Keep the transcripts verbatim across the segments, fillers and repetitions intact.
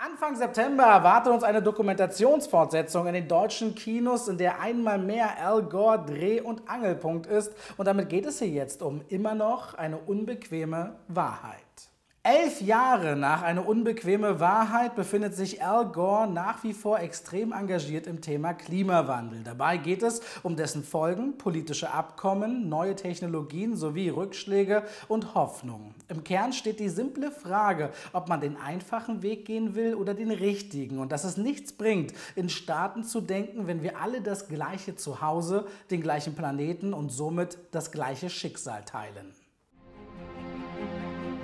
Anfang September erwartet uns eine Dokumentationsfortsetzung in den deutschen Kinos, in der einmal mehr Al Gore Dreh- und Angelpunkt ist. Und damit geht es hier jetzt um immer noch eine unbequeme Wahrheit. Elf Jahre nach Eine unbequeme Wahrheit befindet sich Al Gore nach wie vor extrem engagiert im Thema Klimawandel. Dabei geht es um dessen Folgen, politische Abkommen, neue Technologien sowie Rückschläge und Hoffnung. Im Kern steht die simple Frage, ob man den einfachen Weg gehen will oder den richtigen, und dass es nichts bringt, in Staaten zu denken, wenn wir alle das gleiche Zuhause, den gleichen Planeten und somit das gleiche Schicksal teilen.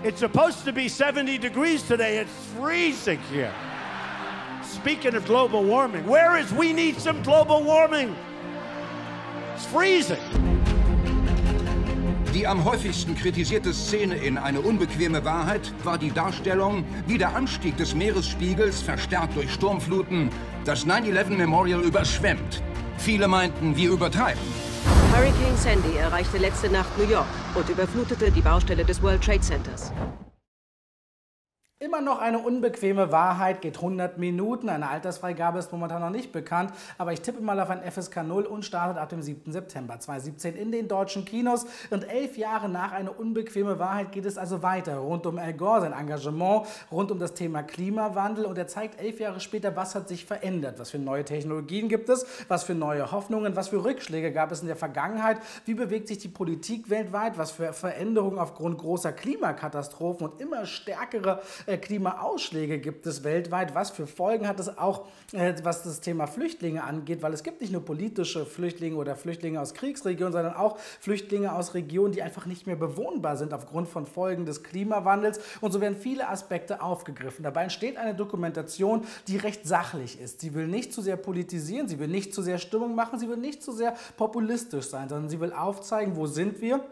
It's supposed to be seventy degrees today. It's freezing here. Speaking of global warming, where is we need some global warming? It's freezing. Die am häufigsten kritisierte Szene in Eine unbequeme Wahrheit war die Darstellung, wie der Anstieg des Meeresspiegels, verstärkt durch Sturmfluten, das nine eleven Memorial überschwemmt. Viele meinten, wir übertreiben. Hurricane Sandy erreichte letzte Nacht New York und überflutete die Baustelle des World Trade Centers. Immer noch eine unbequeme Wahrheit geht hundert Minuten. Eine Altersfreigabe ist momentan noch nicht bekannt, aber ich tippe mal auf ein F S K null und startet ab dem siebten September zweitausendsiebzehn in den deutschen Kinos. Und elf Jahre nach Eine unbequeme Wahrheit geht es also weiter rund um Al Gore, sein Engagement, rund um das Thema Klimawandel, und er zeigt elf Jahre später, was hat sich verändert, was für neue Technologien gibt es, was für neue Hoffnungen, was für Rückschläge gab es in der Vergangenheit, wie bewegt sich die Politik weltweit, was für Veränderungen aufgrund großer Klimakatastrophen und immer stärkere Klimaausschläge gibt es weltweit, was für Folgen hat es auch, was das Thema Flüchtlinge angeht, weil es gibt nicht nur politische Flüchtlinge oder Flüchtlinge aus Kriegsregionen, sondern auch Flüchtlinge aus Regionen, die einfach nicht mehr bewohnbar sind aufgrund von Folgen des Klimawandels, und so werden viele Aspekte aufgegriffen. Dabei entsteht eine Dokumentation, die recht sachlich ist. Sie will nicht zu sehr politisieren, sie will nicht zu sehr Stimmung machen, sie will nicht zu sehr populistisch sein, sondern sie will aufzeigen, wo sind wir?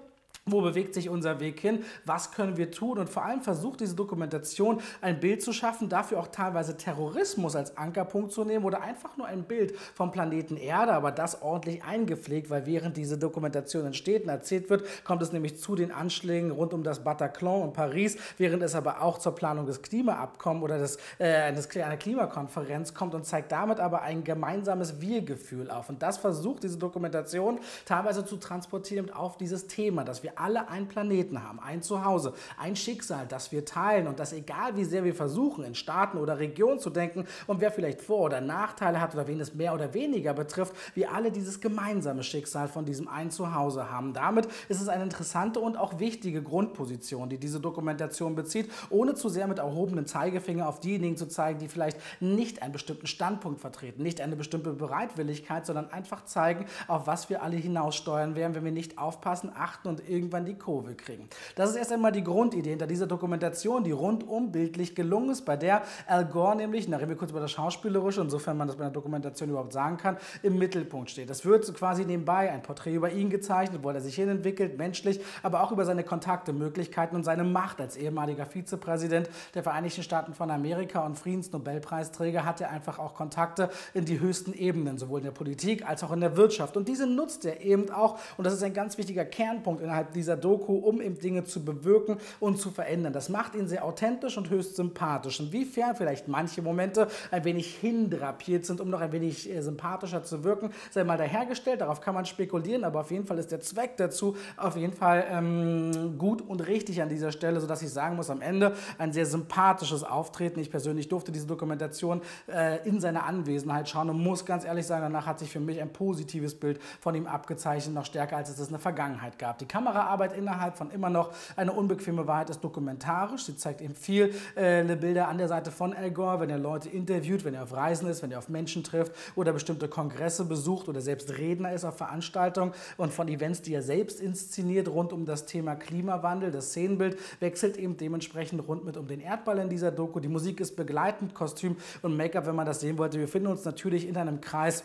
Wo bewegt sich unser Weg hin? Was können wir tun? Und vor allem versucht diese Dokumentation, ein Bild zu schaffen, dafür auch teilweise Terrorismus als Ankerpunkt zu nehmen oder einfach nur ein Bild vom Planeten Erde, aber das ordentlich eingepflegt, weil während diese Dokumentation entsteht und erzählt wird, kommt es nämlich zu den Anschlägen rund um das Bataclan und Paris, während es aber auch zur Planung des Klimaabkommens oder des, äh, des, einer Klimakonferenz kommt und zeigt damit aber ein gemeinsames Wir-Gefühl auf. Und das versucht diese Dokumentation teilweise zu transportieren auf dieses Thema, dass wir alle einen Planeten haben, ein Zuhause, ein Schicksal, das wir teilen, und dass egal wie sehr wir versuchen, in Staaten oder Regionen zu denken und wer vielleicht Vor- oder Nachteile hat oder wen es mehr oder weniger betrifft, wir alle dieses gemeinsame Schicksal von diesem einen Zuhause haben. Damit ist es eine interessante und auch wichtige Grundposition, die diese Dokumentation bezieht, ohne zu sehr mit erhobenem Zeigefinger auf diejenigen zu zeigen, die vielleicht nicht einen bestimmten Standpunkt vertreten, nicht eine bestimmte Bereitwilligkeit, sondern einfach zeigen, auf was wir alle hinaussteuern werden, wenn wir nicht aufpassen, achten und irgendwie irgendwann die Kurve kriegen. Das ist erst einmal die Grundidee hinter dieser Dokumentation, die rundum bildlich gelungen ist, bei der Al Gore nämlich, da reden wir kurz über das Schauspielerische, insofern man das bei einer Dokumentation überhaupt sagen kann, im Mittelpunkt steht. Das wird quasi nebenbei ein Porträt über ihn gezeichnet, wo er sich hin entwickelt, menschlich, aber auch über seine Kontakte, Möglichkeiten und seine Macht. Als ehemaliger Vizepräsident der Vereinigten Staaten von Amerika und Friedensnobelpreisträger hat er einfach auch Kontakte in die höchsten Ebenen, sowohl in der Politik als auch in der Wirtschaft. Und diese nutzt er eben auch, und das ist ein ganz wichtiger Kernpunkt innerhalb dieser Doku, um eben Dinge zu bewirken und zu verändern. Das macht ihn sehr authentisch und höchst sympathisch. Inwiefern vielleicht manche Momente ein wenig hindrapiert sind, um noch ein wenig äh, sympathischer zu wirken, sei mal dahergestellt, darauf kann man spekulieren, aber auf jeden Fall ist der Zweck dazu auf jeden Fall ähm, gut und richtig an dieser Stelle, sodass ich sagen muss, am Ende ein sehr sympathisches Auftreten. Ich persönlich durfte diese Dokumentation äh, in seiner Anwesenheit schauen und muss ganz ehrlich sagen, danach hat sich für mich ein positives Bild von ihm abgezeichnet, noch stärker als es das in der Vergangenheit gab. Die Kamera Arbeit innerhalb von immer noch Eine unbequeme Wahrheit ist dokumentarisch. Sie zeigt eben viel äh, Bilder an der Seite von Al Gore, wenn er Leute interviewt, wenn er auf Reisen ist, wenn er auf Menschen trifft oder bestimmte Kongresse besucht oder selbst Redner ist auf Veranstaltungen und von Events, die er selbst inszeniert rund um das Thema Klimawandel. Das Szenenbild wechselt eben dementsprechend rund mit um den Erdball in dieser Doku. Die Musik ist begleitend, Kostüm und Make-up, wenn man das sehen wollte. Wir finden uns natürlich in einem Kreis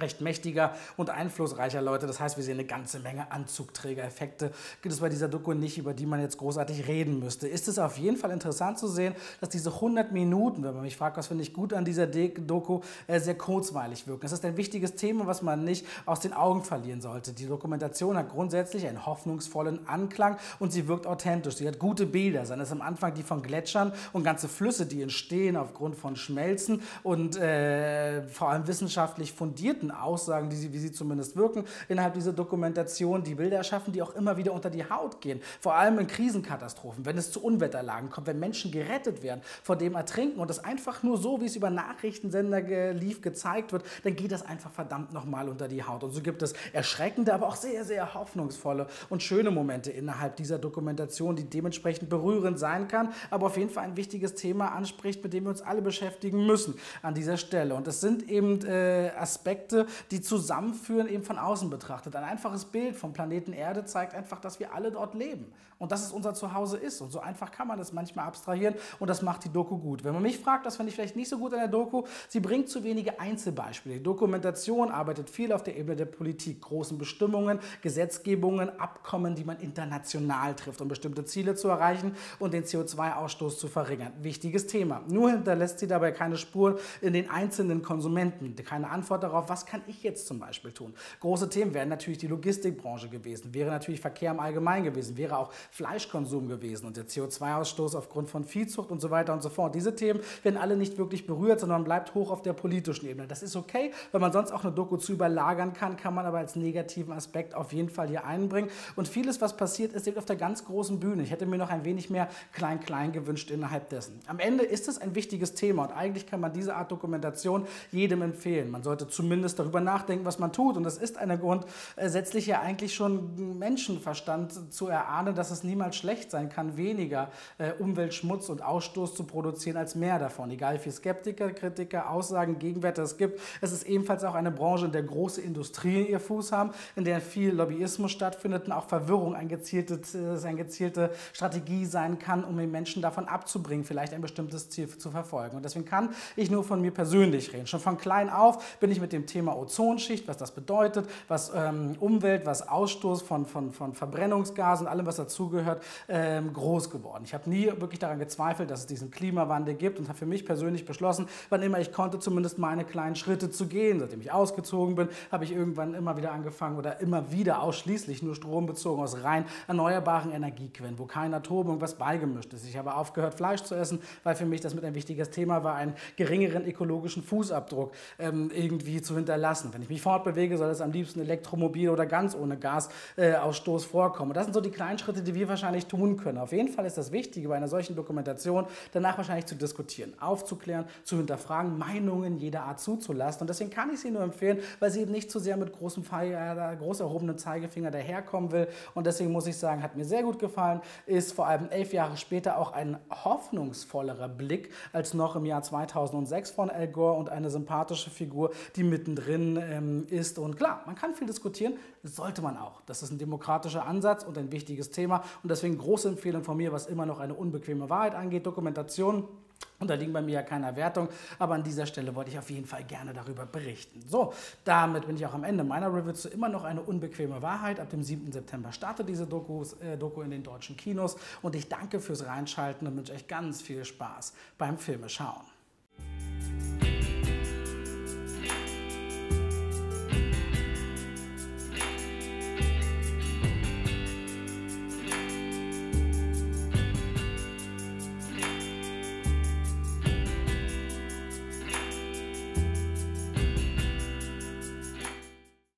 recht mächtiger und einflussreicher Leute. Das heißt, wir sehen eine ganze Menge Anzugträgereffekte. Gibt es bei dieser Doku nicht, über die man jetzt großartig reden müsste. Ist es auf jeden Fall interessant zu sehen, dass diese hundert Minuten, wenn man mich fragt, was finde ich gut an dieser Doku, sehr kurzweilig wirken. Es ist ein wichtiges Thema, was man nicht aus den Augen verlieren sollte. Die Dokumentation hat grundsätzlich einen hoffnungsvollen Anklang und sie wirkt authentisch. Sie hat gute Bilder. Seien es am Anfang die von Gletschern und ganze Flüsse, die entstehen aufgrund von Schmelzen und äh, vor allem wissenschaftlich fundiert Aussagen, die sie, wie sie zumindest wirken, innerhalb dieser Dokumentation, die Bilder erschaffen, die auch immer wieder unter die Haut gehen. Vor allem in Krisenkatastrophen, wenn es zu Unwetterlagen kommt, wenn Menschen gerettet werden, vor dem Ertrinken und das einfach nur so, wie es über Nachrichtensender lief, gezeigt wird, dann geht das einfach verdammt nochmal unter die Haut. Und so gibt es erschreckende, aber auch sehr, sehr hoffnungsvolle und schöne Momente innerhalb dieser Dokumentation, die dementsprechend berührend sein kann, aber auf jeden Fall ein wichtiges Thema anspricht, mit dem wir uns alle beschäftigen müssen an dieser Stelle. Und es sind eben äh, Aspekte, die zusammenführen, eben von außen betrachtet. Ein einfaches Bild vom Planeten Erde zeigt einfach, dass wir alle dort leben und dass es unser Zuhause ist. Und so einfach kann man das manchmal abstrahieren und das macht die Doku gut. Wenn man mich fragt, das finde ich vielleicht nicht so gut an der Doku, sie bringt zu wenige Einzelbeispiele. Die Dokumentation arbeitet viel auf der Ebene der Politik, großen Bestimmungen, Gesetzgebungen, Abkommen, die man international trifft, um bestimmte Ziele zu erreichen und den C O zwei Ausstoß zu verringern. Wichtiges Thema. Nur hinterlässt sie dabei keine Spuren in den einzelnen Konsumenten, keine Antwort darauf, was kann ich jetzt zum Beispiel tun? Große Themen wären natürlich die Logistikbranche gewesen, wäre natürlich Verkehr im Allgemeinen gewesen, wäre auch Fleischkonsum gewesen und der C O zwei Ausstoß aufgrund von Viehzucht und so weiter und so fort. Diese Themen werden alle nicht wirklich berührt, sondern bleibt hoch auf der politischen Ebene. Das ist okay, wenn man sonst auch eine Doku zu überlagern kann, kann man aber als negativen Aspekt auf jeden Fall hier einbringen. Und vieles, was passiert, ist eben auf der ganz großen Bühne. Ich hätte mir noch ein wenig mehr Klein-Klein gewünscht innerhalb dessen. Am Ende ist es ein wichtiges Thema und eigentlich kann man diese Art Dokumentation jedem empfehlen. Man sollte zumindest darüber nachdenken, was man tut. Und das ist einer grundsätzlich ja eigentlich schon Menschenverstand zu erahnen, dass es niemals schlecht sein kann, weniger äh, Umweltschmutz und Ausstoß zu produzieren als mehr davon. Egal wie viele Skeptiker, Kritiker, Aussagen, Gegenwerte es gibt. Es ist ebenfalls auch eine Branche, in der große Industrien ihr Fuß haben, in der viel Lobbyismus stattfindet und auch Verwirrung eine gezielte, eine gezielte Strategie sein kann, um den Menschen davon abzubringen, vielleicht ein bestimmtes Ziel zu verfolgen. Und deswegen kann ich nur von mir persönlich reden. Schon von klein auf bin ich mit dem Thema Thema Ozonschicht, was das bedeutet, was ähm, Umwelt, was Ausstoß von, von, von Verbrennungsgasen, allem, was dazugehört, ähm, groß geworden. Ich habe nie wirklich daran gezweifelt, dass es diesen Klimawandel gibt und habe für mich persönlich beschlossen, wann immer ich konnte, zumindest meine kleinen Schritte zu gehen. Seitdem ich ausgezogen bin, habe ich irgendwann immer wieder angefangen oder immer wieder ausschließlich nur Strom bezogen aus rein erneuerbaren Energiequellen, wo kein Atom irgendwas beigemischt ist. Ich habe aufgehört, Fleisch zu essen, weil für mich das mit ein wichtiges Thema war, einen geringeren ökologischen Fußabdruck ähm, irgendwie zu hinterlassen. Wenn ich mich fortbewege, soll es am liebsten Elektromobil oder ganz ohne Gasausstoß äh, vorkommen. Das sind so die kleinen Schritte, die wir wahrscheinlich tun können. Auf jeden Fall ist das Wichtige bei einer solchen Dokumentation, danach wahrscheinlich zu diskutieren, aufzuklären, zu hinterfragen, Meinungen jeder Art zuzulassen. Und deswegen kann ich sie nur empfehlen, weil sie eben nicht zu sehr mit großem Feier, groß erhobenem Zeigefinger daherkommen will. Und deswegen muss ich sagen, hat mir sehr gut gefallen, ist vor allem elf Jahre später auch ein hoffnungsvollerer Blick als noch im Jahr zweitausendsechs von Al Gore und eine sympathische Figur, die mitten drin ähm, ist. Und klar, man kann viel diskutieren, sollte man auch. Das ist ein demokratischer Ansatz und ein wichtiges Thema und deswegen große Empfehlung von mir, was immer noch eine unbequeme Wahrheit angeht, Dokumentation. Und da liegen bei mir ja keiner Wertung, aber an dieser Stelle wollte ich auf jeden Fall gerne darüber berichten. So, damit bin ich auch am Ende meiner Review zu immer noch eine unbequeme Wahrheit. Ab dem siebten September startet diese Dokus, äh, Doku in den deutschen Kinos und ich danke fürs Reinschalten und wünsche euch ganz viel Spaß beim Filme schauen.